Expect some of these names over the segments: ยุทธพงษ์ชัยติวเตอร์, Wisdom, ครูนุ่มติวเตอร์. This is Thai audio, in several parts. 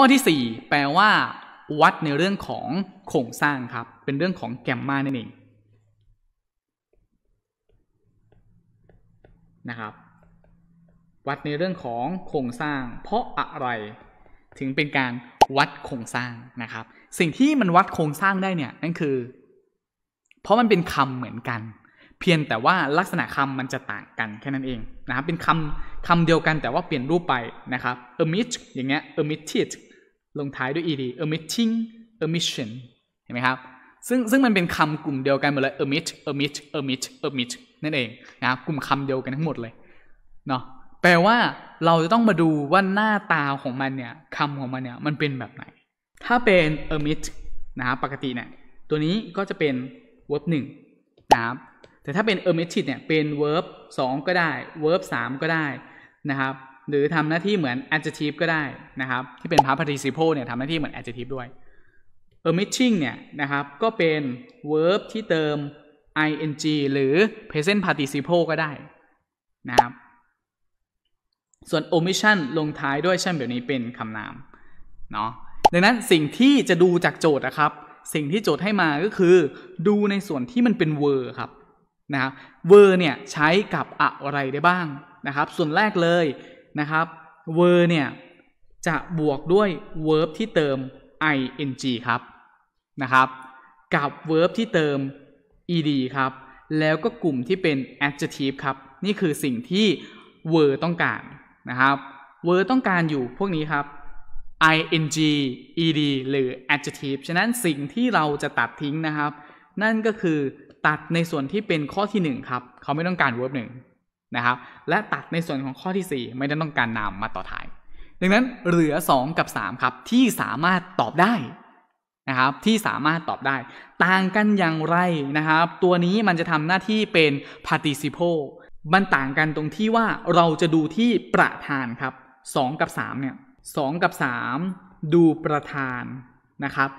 ข้อที่4แปลว่าวัดในเรื่องของโครงสร้างครับเป็นเรื่องของแกมมานั่นเองนะครับวัดในเรื่องของโครงสร้างเพราะอะไรถึงเป็นการวัดโครงสร้างนะครับสิ่งที่มันวัดโครงสร้างได้เนี่ยนั่นคือเพราะมันเป็นคำเหมือนกันเพียงแต่ว่าลักษณะคำมันจะต่างกันแค่นั้นเองนะครับเป็นคำเดียวกันแต่ว่าเปลี่ยนรูปไปนะครับ emit อย่างเงี้ย emitted ลงท้ายด้วย ed emitting emission เห็นไหมครับซึ่งมันเป็นคำกลุ่มเดียวกันหมดเลย emit emit emit emit นั่นเองนะครับกลุ่มคำเดียวกันทั้งหมดเลยเนาะแปลว่าเราจะต้องมาดูว่าหน้าตาของมันเนี่ยคำของมันเนี่ยมันเป็นแบบไหนถ้าเป็น emit นะครับปกติเนี่ยตัวนี้ก็จะเป็น verb 1นะครับแต่ถ้าเป็น emitted เนี่ยเป็น verb 2ก็ได้ verb 3ก็ได้นะครับหรือทำหน้าที่เหมือน adjective ก็ได้นะครับที่เป็น past participle เนี่ยทำหน้าที่เหมือน adjective ด้วย emitting เนี่ยนะครับก็เป็น verb ที่เติม ing หรือ present participle ก็ได้นะครับส่วน omission ลงท้ายด้วยเช่นแบบนี้เป็นคำนามเนาะดังนั้นสิ่งที่จะดูจากโจทย์นะครับสิ่งที่โจทย์ให้มาก็คือดูในส่วนที่มันเป็น verb ครับนะครับ verb เนี่ยใช้กับอะไรได้บ้างนะครับส่วนแรกเลยนะครับ verb เนี่ยจะบวกด้วย verb ที่เติม ing ครับนะครับกับ verb ที่เติม ed ครับแล้วก็กลุ่มที่เป็น adjective ครับนี่คือสิ่งที่ verb ต้องการนะครับ verb ต้องการอยู่พวกนี้ครับ ing ed หรือ adjective ฉะนั้นสิ่งที่เราจะตัดทิ้งนะครับนั่นก็คือตัดในส่วนที่เป็นข้อที่1ครับเขาไม่ต้องการ verb 1นะครับและตัดในส่วนของข้อที่4ไม่ได้ต้องการนามมาต่อท้ายดังนั้นเหลือ2กับ3ครับที่สามารถตอบได้นะครับที่สามารถตอบได้ต่างกันอย่างไรนะครับตัวนี้มันจะทำหน้าที่เป็น participle มันต่างกันตรงที่ว่าเราจะดูที่ประธานครับ2กับ3เนี่ย2กับ3ดูประธานนะครับ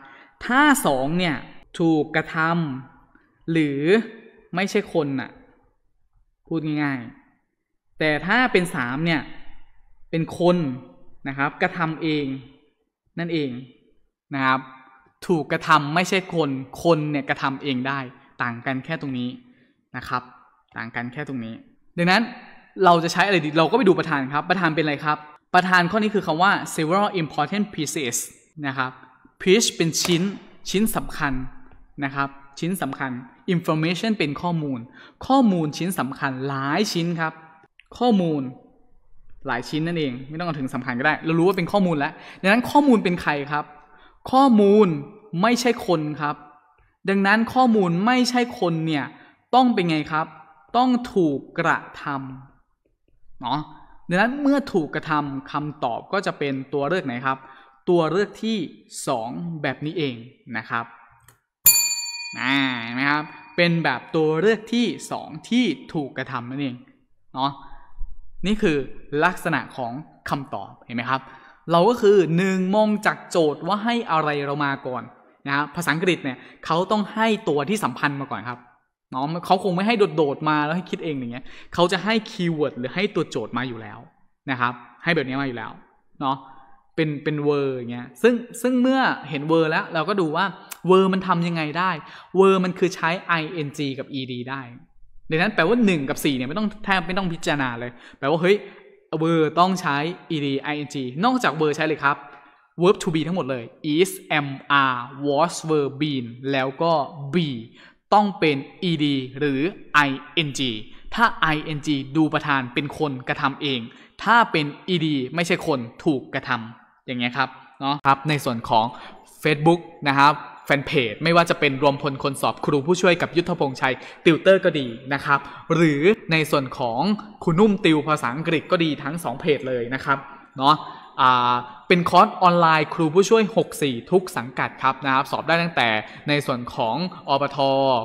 ถ้า2เนี่ยถูกกระทำหรือไม่ใช่คนน่ะพูดง่ายๆแต่ถ้าเป็น3เนี่ยเป็นคนนะครับกระทำเองนั่นเองนะครับถูกกระทำไม่ใช่คนคนเนี่ยกระทำเองได้ต่างกันแค่ตรงนี้นะครับต่างกันแค่ตรงนี้ดังนั้นเราจะใช้อะไรดีเราก็ไปดูประธานครับประธานเป็นอะไรครับประธานข้อนี้คือคำว่า several important pieces นะครับ piece เป็นชิ้นสำคัญนะครับชิ้นสำคัญ information เป็นข้อมูลชิ้นสำคัญหลายชิ้นครับข้อมูลหลายชิ้นนั่นเองไม่ต้องเอาถึงสำคัญก็ได้เรารู้ว่าเป็นข้อมูลแล้วดังนั้นข้อมูลเป็นใครครับข้อมูลไม่ใช่คนครับดังนั้นข้อมูลไม่ใช่คนเนี่ยต้องเป็นไงครับต้องถูกกระทำเนาะดังนั้นเมื่อถูกกระทำคำตอบก็จะเป็นตัวเลือกไหนครับตัวเลือกที่2แบบนี้เองนะครับเห็นไหมครับเป็นแบบตัวเลือกที่2ที่ถูกกระทำนั่นเองเนาะนี่คือลักษณะของคำตอบเห็นไหมครับเราก็คือ1มองจากโจทย์ว่าให้อะไรเรามาก่อนนะครับภาษาอังกฤษเนี่ยเขาต้องให้ตัวที่สัมพันธ์มาก่อนครับเนาะเขาคงไม่ให้โดดๆมาแล้วให้คิดเองอย่างเงี้ยเขาจะให้คีย์เวิร์ดหรือให้ตัวโจทย์มาอยู่แล้วนะครับให้แบบนี้มาอยู่แล้วเนาะเป็นเวอร์อย่างเงี้ยซึ่งเมื่อเห็นเวอร์แล้วเราก็ดูว่าเวอร์มันทำยังไงได้เวอร์มันคือใช้ ing กับ ed ได้ดังนั้นแปลว่า1กับ4เนี่ยไม่ต้องพิจารณาเลยแปลว่าเฮ้ยเวอร์ต้องใช้ ed ing นอกจากเวอร์ใช้เลยครับ verb to be ทั้งหมดเลย is am are was were been แล้วก็ be ต้องเป็น ed หรือ ing ถ้า ing ดูประธานเป็นคนกระทำเองถ้าเป็น ed ไม่ใช่คนถูกกระทำอย่างเงี้ยครับเนาะครับในส่วนของ Facebook นะครับแฟนเพจไม่ว่าจะเป็นรวมพลคนสอบครูผู้ช่วยกับยุทธพงษ์ชัยติวเตอร์ก็ดีนะครับหรือในส่วนของครูนุ่มติวภาษาอังกฤษก็ดีทั้ง2เพจเลยนะครับเนาะเป็นคอร์สออนไลน์ครูผู้ช่วย64ทุกสังกัดครับนะครับสอบได้ตั้งแต่ในส่วนของอปท.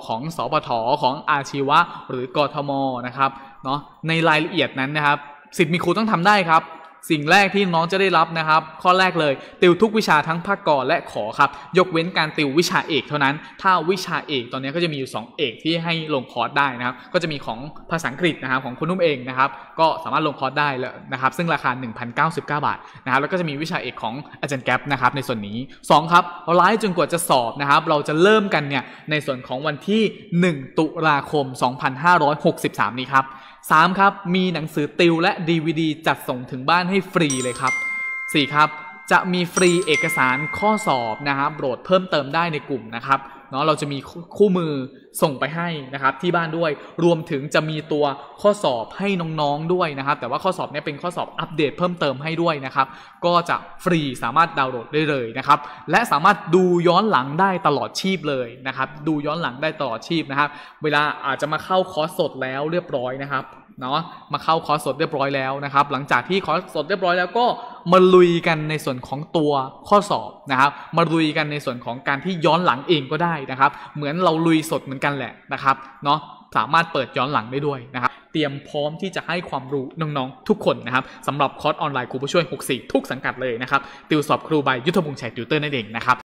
ของสปท.ของอาชีวะหรือกทม.นะครับเนาะในรายละเอียดนั้นนะครับสิทธิ์มีครูต้องทำได้ครับ สิ่งแรกที่น้องจะได้รับนะครับข้อแรกเลยติวทุกวิชาทั้งภาคกอและขอครับยกเว้นการติววิชาเอกเท่านั้นถ้าวิชาเอกตอนนี้ก็จะมีอยู่2เอกที่ให้ลงคอร์สได้นะครับก็จะมีของภาษาอังกฤษนะครับของคุณนุ่มเองนะครับก็สามารถลงคอร์สได้แล้วนะครับซึ่งราคา 1,099 บาทนะครับแล้วก็จะมีวิชาเอกของอาจารย์แก๊ปนะครับในส่วนนี้2ครับไลฟ์จนกว่าจะสอบนะครับเราจะเริ่มกันเนี่ยในส่วนของวันที่1ตุลาคม2563นี้ครับ3ครับมีหนังสือติวและ DVD จัดส่งถึงบ้านให้ฟรีเลยครับ4ครับจะมีฟรีเอกสารข้อสอบนะครับโหลดเพิ่มเติมได้ในกลุ่มนะครับเนาะเราจะมีคู่มือส่งไปให้นะครับที่บ้านด้วยรวมถึงจะมีตัวข้อสอบให้น้องๆด้วยนะครับแต่ว่าข้อสอบนี้เป็นข้อสอบอัปเดตเพิ่มเติมให้ด้วยนะครับก็จะฟรีสามารถดาวน์โหลดได้เลยนะครับและสามารถดูย้อนหลังได้ตลอดชีพเลยนะครับดูย้อนหลังได้ตลอดชีพนะครับเวลาอาจจะมาเข้าคอร์สสดแล้วเรียบร้อยนะครับเนาะมาเข้าคอร์สสดเรียบร้อยแล้วนะครับหลังจากที่คอร์สสดเรียบร้อยแล้วก็มาลุยกันในส่วนของตัวข้อสอบนะครับมาลุยกันในส่วนของการที่ย้อนหลังเองก็ได้นะครับเหมือนเราลุยสดเหมือนกันแหละนะครับเนาะสามารถเปิดย้อนหลังได้ด้วยนะครับเตรียมพร้อมที่จะให้ความรู้น้องๆทุกคนนะครับสำหรับคอร์สออนไลน์ครูผู้ช่วย64ทุกสังกัดเลยนะครับติวสอบครูใบยุทธพงษ์ชัยติวเตอร์นั่นเองนะครับ